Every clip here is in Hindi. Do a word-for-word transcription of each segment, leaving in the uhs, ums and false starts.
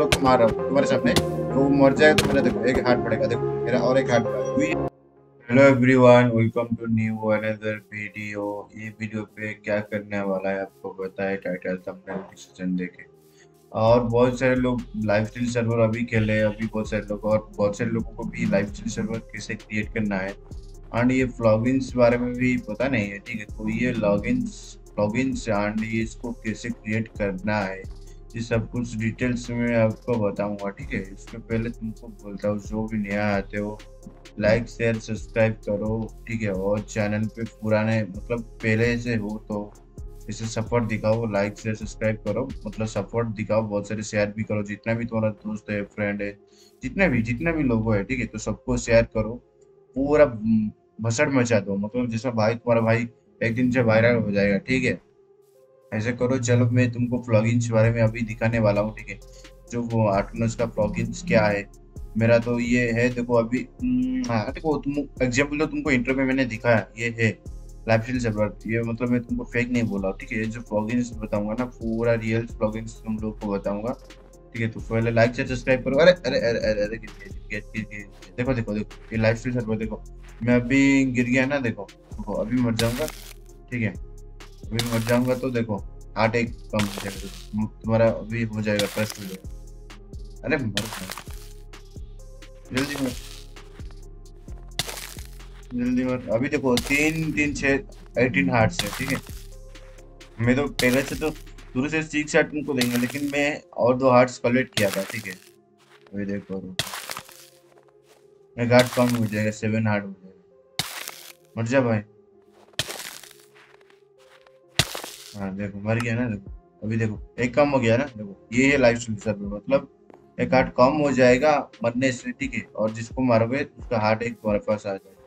लोग को मार रहा हूँ तुम्हारे सामने, तो मर जाएगा तो मेरा देखो एक हार्ट पड़ेगा, देखो मेरा और एक हार्ट पड़ेगा। Hello everyone, welcome to new another video. ये वीडियो पे क्या करने वाला है आपको पता है, टाइटल थंबनेल डिस्क्रिप्शन देखे। और बहुत सारे लोग लाइफस्टाइल सर्वर अभी खेले, अभी बहुत सारे लोग और बहुत सारे लोगों को भी लाइफस्टाइल सर्वर कैसे क्रिएट करना है एंड ये प्लगइन्स बारे में भी पता नहीं है, ठीक है। तो ये लॉगिन्स प्लगइन्स एंड इसको कैसे क्रिएट करना है ये सब कुछ डिटेल्स में आपको बताऊंगा, ठीक है। इसके पहले तुमको बोलता हूँ जो भी नया आते हो लाइक शेयर सब्सक्राइब करो, ठीक है। और चैनल पे पुराने मतलब पहले से हो तो इसे सपोर्ट दिखाओ, लाइक शेयर सब्सक्राइब करो, मतलब सपोर्ट दिखाओ, बहुत सारे शेयर भी करो, जितना भी तुम्हारा दोस्त है फ्रेंड है जितना भी जितना भी लोगों है, ठीक है। तो सबको शेयर करो, पूरा भसड़ मचा दो, मतलब जैसा भाई तुम्हारा भाई एक दिन से वायरल हो जाएगा, ठीक है, ऐसे करो। चलो मैं तुमको प्लगइन्स के बारे में अभी दिखाने वाला हूँ, ठीक है। जो वो आर्टनोस का प्लगइन्स क्या है, मेरा तो ये है देखो अभी। हाँ देखो तुम एग्जाम्पल तो तुमको इंट्रो में मैंने दिखाया, ये है लाइफस्टाइल सर्वर। ये मतलब मैं तुमको फेक नहीं बोला, ठीक है। जो प्लगइन्स बताऊंगा ना पूरा रियल प्लगइन्स तुम लोग को बताऊंगा, ठीक है। तो पहले लाइक शेयर सब्सक्राइब करो। अरे अरे अरे अरे अरे देखो देखो देखो ये लाइफस्टाइल सर्वर देखो, मैं अभी गिर गया ना, देखो अभी मर जाऊंगा, ठीक है। अभी मर जाऊंगा तो देखो हार्ट एक कम हो जाएगा तुम्हारा, अभी हो जाएगा फर्स्ट हो जाएगा। अरे मर जल्दी मर जल्दी मर। अभी देखो तीन तीन छः एटीन हार्ट है, ठीक है। मैं तो पहले से तो शुरू से सिक्स हार्ट तुमको देंगे, लेकिन मैं और दो हार्ट्स कलेक्ट किया था, ठीक है। अभी देखो एक हार्ट कम हो जाएगा, सेवन हार्ट हो जाएगा। मर जा भाई। हाँ देखो मर गया ना, देखो अभी देखो एक कम हो गया ना, देखो ये है लाइफस्टाइल सर्वर, मतलब एक हार्ट कम हो जाएगा मरने से, ठीक है। और जिसको मारोगे उसका हार्ट एक तुम्हारे पास आ जाएगा।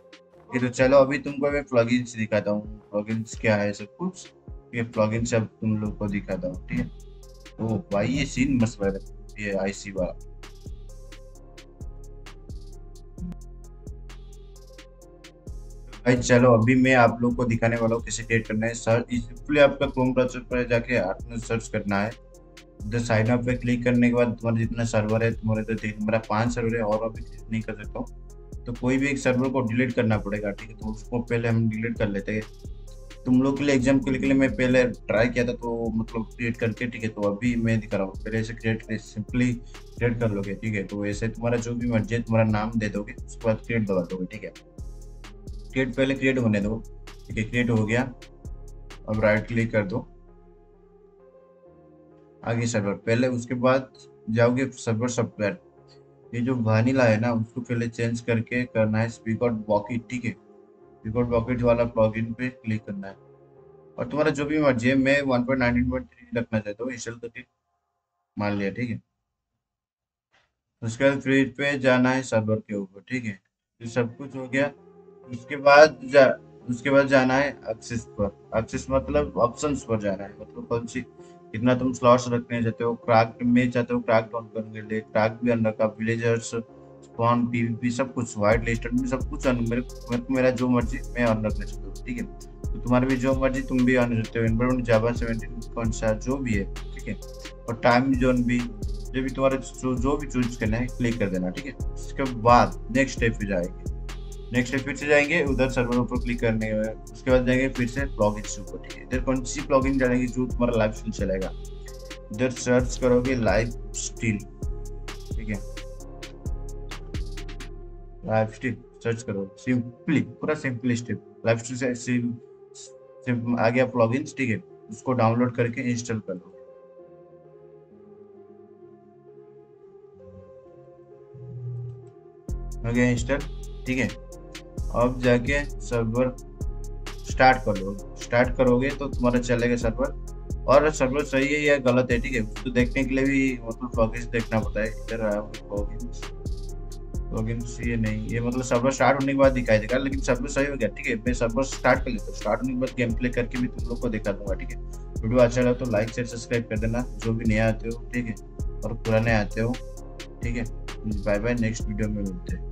तो चलो अभी तुमको मैं प्लगइन्स दिखाता हूँ, प्लगइन्स क्या है सब कुछ, ये प्लगइन्स सब तुम लोग को दिखाता हूँ, ठीक है। ओ भाई ये सीन मस्त लग रहा है, ये आईसी वाला। भाई चलो अभी मैं आप लोग को दिखाने वाला हूँ कैसे क्रिएट करना है। सर्च इसलिए आपका क्रोम ब्राउज़र पर जाके आर्टनोस सर्च करना है, उधर साइन अप पे क्लिक करने के बाद तुम्हारे जितना सर्वर है तुम्हारे तो तीन मेरा पाँच सर्वर है और अभी क्लिक नहीं कर सकता हूँ, तो कोई भी एक सर्वर को डिलीट करना पड़ेगा, ठीक है। तो उसको पहले हम डिलीट कर लेते हैं, तुम लोग के लिए एग्जाम्पल के लिए मैं पहले ट्राई किया था तो मतलब क्रिएट करके, ठीक है। तो अभी मैं दिखा रहा हूँ, पहले ऐसे क्रिएट कर सिंपली क्रिएट कर लोगे, ठीक है। तो ऐसे तुम्हारा जो भी मर्जी है तुम्हारा नाम दे दोगे, उसके बाद क्रिएट दबा दोगे, ठीक है। क्रिएट पहले क्रिएट होने दो, ठीक है। क्रिएट हो गया, अब राइट क्लिक कर दो आगे सर्वर, पहले उसके बाद जाओगे सर्वर सॉफ्टवेयर, ये जो वनीला है ना उसको पहले चेंज करके करना है स्पीक आउट बॉकेट, ठीक है। स्पीक आउट बॉकेट वाला प्लगइन पे क्लिक करना है और तुम्हारा जो भी मर्जी है, मैं one point nineteen point three रखना चाहता हूँ इंस्टॉल करके मान लिया, ठीक है। उसके बाद फ्रीज पे जाना है सर्वर के ऊपर, ठीक है। ये सब कुछ हो गया, उसके बाद जा उसके बाद जाना है एक्सेस पर। एक्सेस मतलब ऑप्शंस पर जाना है, मतलब कौन सी कितना तुम स्लॉट्स रखने चाहते हो, क्राफ्ट में चाहते हो क्राफ्ट डाउन करने के लिए, क्राफ्ट भी अन रखा, विलेजर्स स्पॉन पीवीपी सब कुछ वाइट लिस्टेड में सब कुछ अन, मेरे को मेरा जो मर्जी मैं ऑन रखना चाहता हूँ, ठीक है। तो तुम्हारे भी जो मर्जी तुम भी ऑन रखते हो, एनवायरमेंट जावा सेवनटीन कौन सा जो भी है, ठीक है। और टाइम जोन भी जो भी तुम्हारा जो, जो भी चूज करना है क्लिक कर देना, ठीक है। उसके बाद नेक्स्ट स्टेप पे जाएगी, नेक्स्ट फिर से जाएंगे उधर सर्वर ऊपर क्लिक करने के बाद, उसके बाद जाएंगे फिर से प्लगइन्स ऊपर, ठीक है। इधर कौन सी प्लगइन डालेंगे जो तुम्हारा लाइफस्टाइल चलेगा, इधर सर्च करोगे लाइफस्टाइल, ठीक है। लाइफस्टाइल सर्च करो सिंपली, पूरा सिंपली स्टेप लाइफस्टाइल से आ गया प्लगइन्स, ठीक है। उसको डाउनलोड करके इंस्टॉल कर लो। हो गया इंस्टॉल, ठीक है। अब जाके सर्वर स्टार्ट कर लो, स्टार्ट करोगे तो तुम्हारा चलेगा सर्वर, और सर्वर सही है या गलत है, ठीक है। उसको देखने के लिए भी मतलब प्लगइन्स देखना पड़ता है। इधर आया प्लगइन्स, प्लगइन्स ये नहीं, ये मतलब सर्वर स्टार्ट होने के बाद दिखाई देगा, लेकिन सर्वर सही हो गया, ठीक है। मैं सर्वर स्टार्ट कर लेता हूँ, स्टार्ट होने के बाद गेम प्ले करके भी तुम लोग को दिखा दूंगा, ठीक है। वीडियो अच्छा लगा तो लाइक शेयर सब्सक्राइब कर देना जो भी नया आते हो, ठीक है, और पुराने आते हो, ठीक है। बाय बाय, नेक्स्ट वीडियो में मिलते हैं।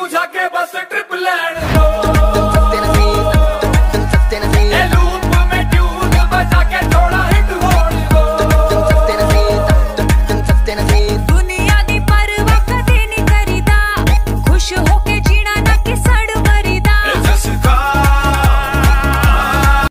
पूछा के बस ट्रिप लैंड।